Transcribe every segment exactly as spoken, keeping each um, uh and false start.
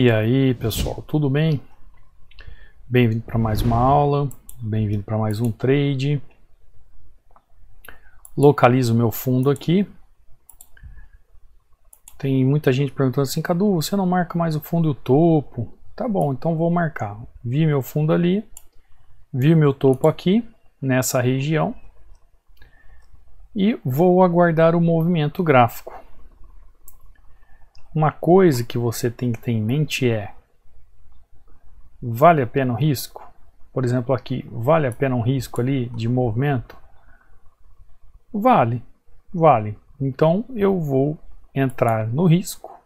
E aí pessoal, tudo bem? Bem-vindo para mais uma aula, bem-vindo para mais um trade. Localizo meu fundo aqui. Tem muita gente perguntando assim, Cadu, você não marca mais o fundo e o topo? Tá bom, então vou marcar. Vi meu fundo ali, vi meu topo aqui, nessa região. E vou aguardar o movimento gráfico. Uma coisa que você tem que ter em mente é: vale a pena o risco? Por exemplo, aqui, vale a pena um risco ali de movimento? Vale, vale. Então eu vou entrar no risco.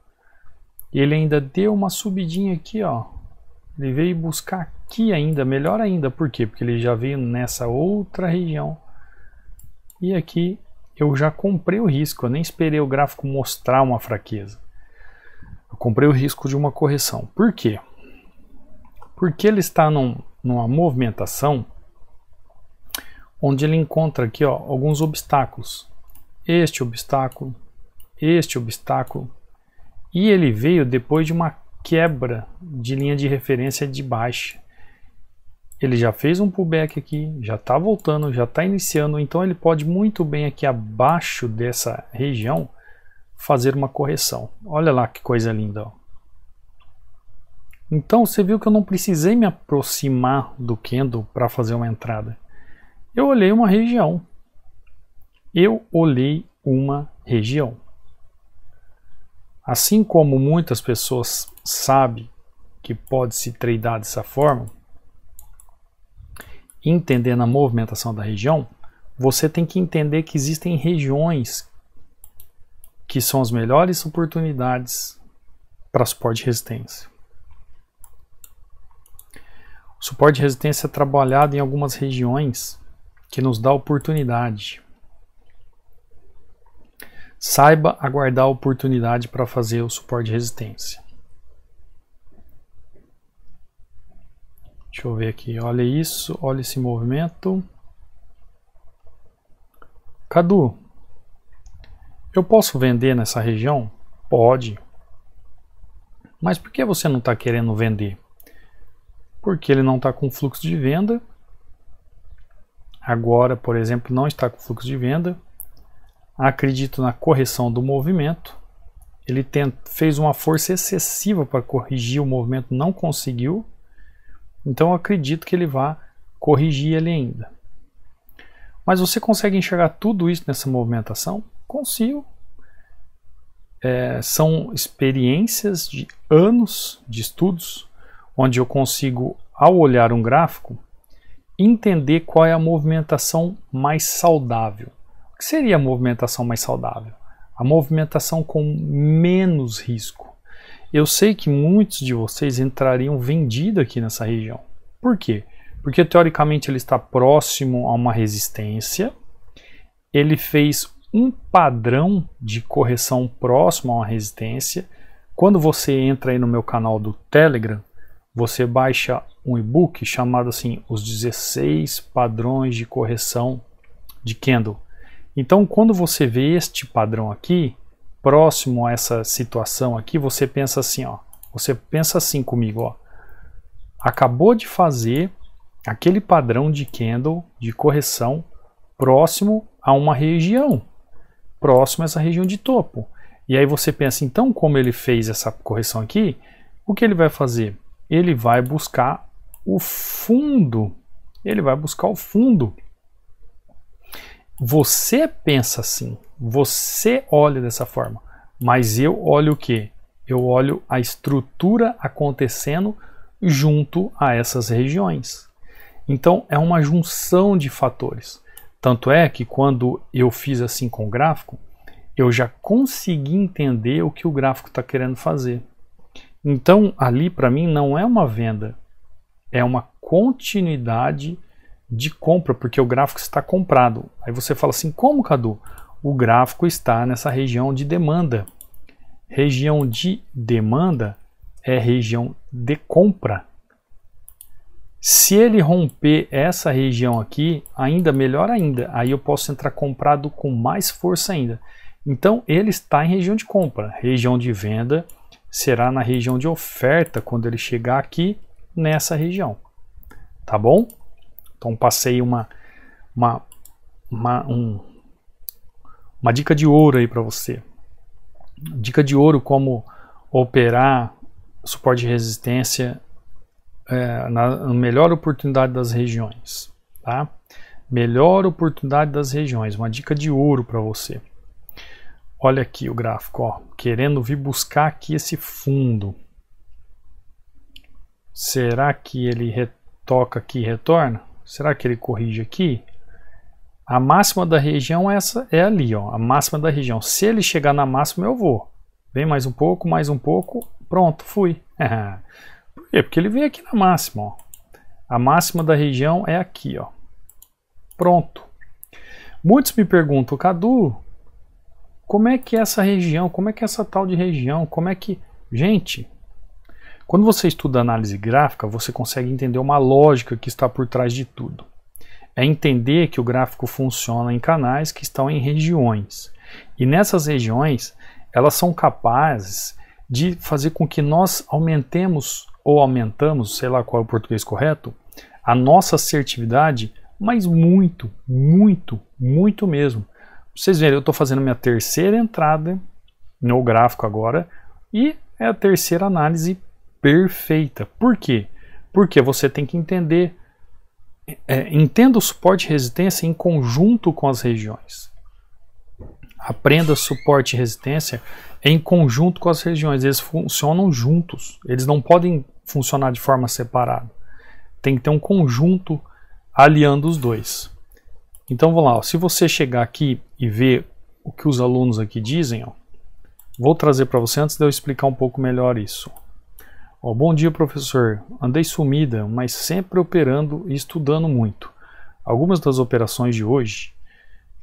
Ele ainda deu uma subidinha aqui, ó. Ele veio buscar aqui ainda, melhor ainda. Por quê? Porque ele já veio nessa outra região. E aqui eu já comprei o risco, eu nem esperei o gráfico mostrar uma fraqueza. Eu comprei o risco de uma correção. Por quê? Porque ele está num, numa movimentação onde ele encontra aqui, ó, alguns obstáculos. Este obstáculo, este obstáculo. E ele veio depois de uma quebra de linha de referência de baixa. Ele já fez um pullback aqui, já está voltando, já está iniciando. Então ele pode muito bem aqui abaixo dessa região fazer uma correção. Olha lá que coisa linda, ó. Então você viu que eu não precisei me aproximar do candle para fazer uma entrada. Eu olhei uma região. Eu olhei uma região. Assim como muitas pessoas sabem que pode se tradear dessa forma, entendendo a movimentação da região, você tem que entender que existem regiões que são as melhores oportunidades para suporte e resistência. O suporte e resistência é trabalhado em algumas regiões que nos dá oportunidade. Saiba aguardar a oportunidade para fazer o suporte e resistência. Deixa eu ver aqui, olha isso, olha esse movimento. Cadu, eu posso vender nessa região? Pode. Mas por que você não está querendo vender? Porque ele não está com fluxo de venda. Agora, por exemplo, não está com fluxo de venda. Acredito na correção do movimento. Ele tenta, fez uma força excessiva para corrigir o movimento, não conseguiu. Então eu acredito que ele vá corrigir ele ainda. Mas você consegue enxergar tudo isso nessa movimentação? Consigo. É, são experiências de anos de estudos, onde eu consigo, ao olhar um gráfico, entender qual é a movimentação mais saudável. O que seria a movimentação mais saudável? A movimentação com menos risco. Eu sei que muitos de vocês entrariam vendido aqui nessa região. Por quê? Porque teoricamente ele está próximo a uma resistência, ele fez um padrão de correção próximo a uma resistência. Quando você entra aí no meu canal do Telegram, você baixa um e-book chamado assim, os dezesseis padrões de correção de candle. Então quando você vê este padrão aqui, próximo a essa situação aqui, você pensa assim, ó, você pensa assim comigo, ó, acabou de fazer aquele padrão de candle de correção próximo a uma região. Próximo a essa região de topo. E aí você pensa, então, como ele fez essa correção aqui, o que ele vai fazer? Ele vai buscar o fundo. Ele vai buscar o fundo. Você pensa assim, você olha dessa forma, mas eu olho o quê? Eu olho a estrutura acontecendo junto a essas regiões. Então é uma junção de fatores. Tanto é que quando eu fiz assim com o gráfico, eu já consegui entender o que o gráfico está querendo fazer. Então ali para mim não é uma venda, é uma continuidade de compra, porque o gráfico está comprado. Aí você fala assim, como, Cadu? O gráfico está nessa região de demanda. Região de demanda é região de compra. Se ele romper essa região aqui, ainda melhor ainda, aí eu posso entrar comprado com mais força ainda. Então ele está em região de compra, região de venda será na região de oferta quando ele chegar aqui nessa região, tá bom? Então passei uma uma uma, um, uma dica de ouro aí para você. Dica de ouro como operar suporte de resistência é, na, na melhor oportunidade das regiões, tá? Melhor oportunidade das regiões, uma dica de ouro para você. Olha aqui o gráfico, ó, querendo vir buscar aqui esse fundo. Será que ele retoca aqui e retorna? Será que ele corrige aqui? A máxima da região essa é ali, ó, a máxima da região. Se ele chegar na máxima, eu vou. Vem mais um pouco, mais um pouco, pronto, fui. Por quê? Porque ele veio aqui na máxima, ó. A máxima da região é aqui, ó. Pronto. Muitos me perguntam, Cadu, como é que é essa região, como é que é essa tal de região, como é que... Gente, quando você estuda análise gráfica, você consegue entender uma lógica que está por trás de tudo. É entender que o gráfico funciona em canais que estão em regiões. E nessas regiões, elas são capazes de fazer com que nós aumentemos ou aumentamos, sei lá qual é o português correto, a nossa assertividade, mas muito, muito, muito mesmo. Vocês verem, eu estou fazendo minha terceira entrada no gráfico agora e é a terceira análise perfeita. Por quê? Porque você tem que entender, é, entenda o suporte e resistência em conjunto com as regiões. Aprenda suporte e resistência em conjunto com as regiões. Eles funcionam juntos, eles não podem funcionar de forma separada. Tem que ter um conjunto aliando os dois. Então vamos lá, ó. Se você chegar aqui e ver o que os alunos aqui dizem, ó, vou trazer para você antes de eu explicar um pouco melhor isso. Ó, bom dia, professor. Andei sumida, mas sempre operando e estudando muito. Algumas das operações de hoje,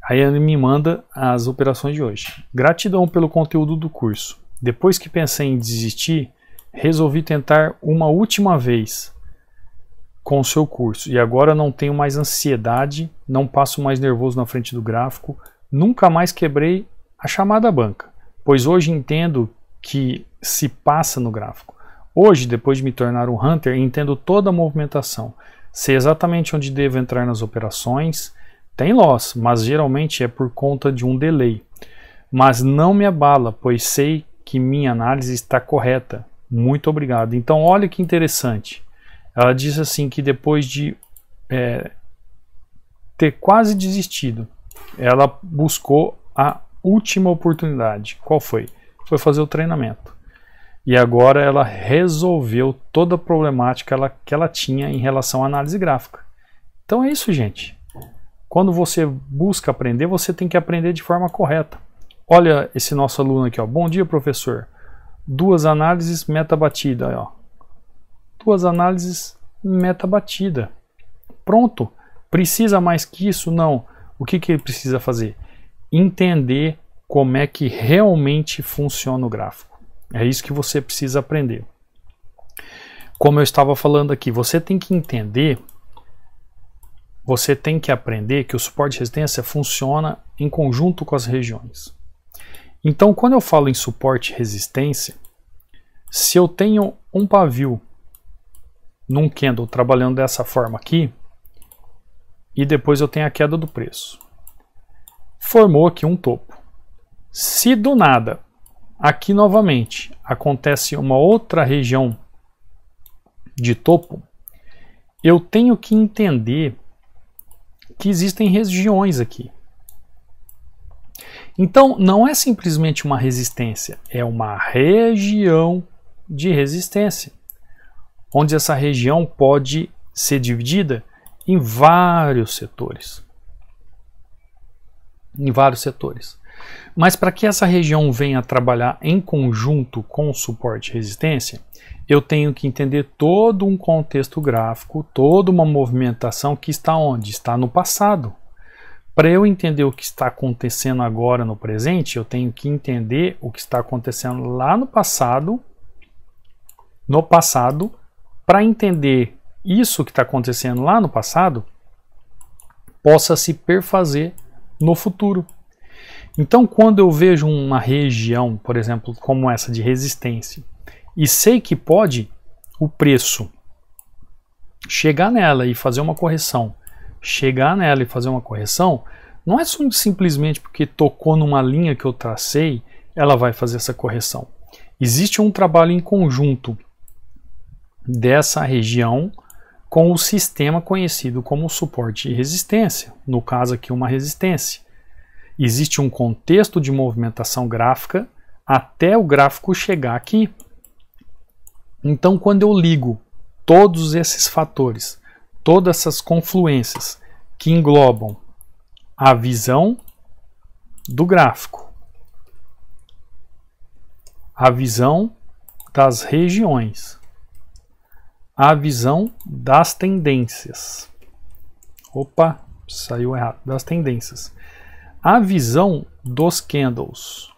aí ele me manda as operações de hoje. Gratidão pelo conteúdo do curso. Depois que pensei em desistir, resolvi tentar uma última vez com o seu curso, e agora não tenho mais ansiedade, não passo mais nervoso na frente do gráfico, nunca mais quebrei a chamada banca, pois hoje entendo que se passa no gráfico. Hoje, depois de me tornar um Hunter, entendo toda a movimentação, sei exatamente onde devo entrar nas operações, tem loss, mas geralmente é por conta de um delay, mas não me abala, pois sei que minha análise está correta, muito obrigado. Então olha que interessante. Ela disse assim que depois de é, ter quase desistido, ela buscou a última oportunidade. Qual foi? Foi fazer o treinamento. E agora ela resolveu toda a problemática ela, que ela tinha em relação à análise gráfica. Então é isso, gente. Quando você busca aprender, você tem que aprender de forma correta. Olha esse nosso aluno aqui, ó. Bom dia, professor. Duas análises, meta batida, ó. Duas análises, meta batida. Pronto. Precisa mais que isso? Não. O que, que ele precisa fazer? Entender como é que realmente funciona o gráfico. É isso que você precisa aprender. Como eu estava falando aqui, você tem que entender, você tem que aprender que o suporte de resistência funciona em conjunto com as regiões. Então, quando eu falo em suporte e resistência, se eu tenho um pavio num candle trabalhando dessa forma aqui, e depois eu tenho a queda do preço. Formou aqui um topo. Se do nada, aqui novamente, acontece uma outra região de topo, eu tenho que entender que existem regiões aqui. Então, não é simplesmente uma resistência, é uma região de resistência, onde essa região pode ser dividida em vários setores. Em vários setores. Mas para que essa região venha trabalhar em conjunto com o suporte e resistência, eu tenho que entender todo um contexto gráfico, toda uma movimentação que está onde? Está no passado. Para eu entender o que está acontecendo agora no presente, eu tenho que entender o que está acontecendo lá no passado, no passado, para entender isso que está acontecendo lá no passado, possa se perfazer no futuro. Então, quando eu vejo uma região, por exemplo, como essa de resistência, e sei que pode o preço chegar nela e fazer uma correção, chegar nela e fazer uma correção, não é simplesmente porque tocou numa linha que eu tracei, ela vai fazer essa correção. Existe um trabalho em conjunto dessa região com o sistema conhecido como suporte e resistência, no caso aqui uma resistência. Existe um contexto de movimentação gráfica até o gráfico chegar aqui. Então, quando eu ligo todos esses fatores, todas essas confluências que englobam a visão do gráfico, a visão das regiões, a visão das tendências, opa, saiu errado, das tendências, a visão dos candles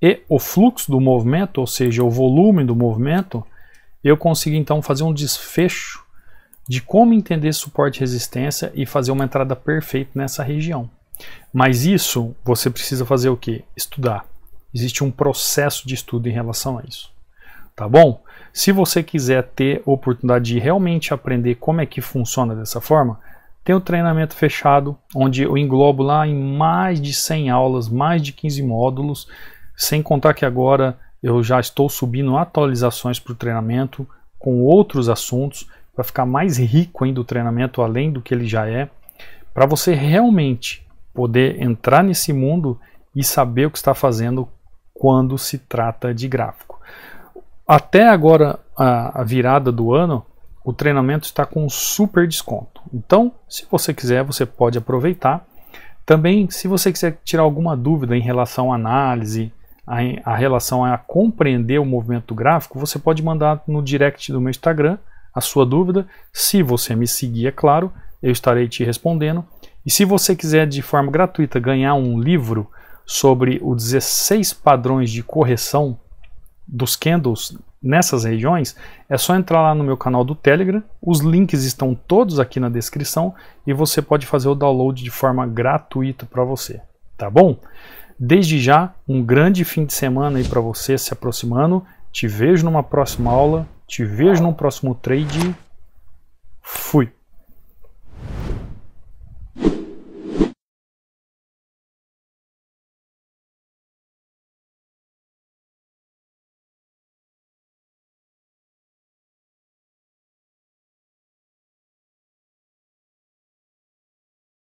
e o fluxo do movimento, ou seja, o volume do movimento, eu consigo então fazer um desfecho de como entender suporte e resistência e fazer uma entrada perfeita nessa região. Mas isso você precisa fazer o quê? Estudar. Existe um processo de estudo em relação a isso. Tá bom? Se você quiser ter oportunidade de realmente aprender como é que funciona dessa forma, tem o treinamento fechado, onde eu englobo lá em mais de cem aulas, mais de quinze módulos, sem contar que agora eu já estou subindo atualizações para o treinamento com outros assuntos, para ficar mais rico ainda o treinamento, além do que ele já é, para você realmente poder entrar nesse mundo e saber o que está fazendo quando se trata de gráfico. Até agora, a virada do ano, o treinamento está com um super desconto. Então, se você quiser, você pode aproveitar. Também, se você quiser tirar alguma dúvida em relação à análise, a relação a compreender o movimento gráfico, você pode mandar no direct do meu Instagram a sua dúvida. Se você me seguir, é claro, eu estarei te respondendo. E se você quiser, de forma gratuita, ganhar um livro sobre os dezesseis padrões de correção dos candles nessas regiões, é só entrar lá no meu canal do Telegram. Os links estão todos aqui na descrição e você pode fazer o download de forma gratuita para você. Tá bom? Desde já, um grande fim de semana aí para você se aproximando. Te vejo numa próxima aula, te vejo num próximo trade.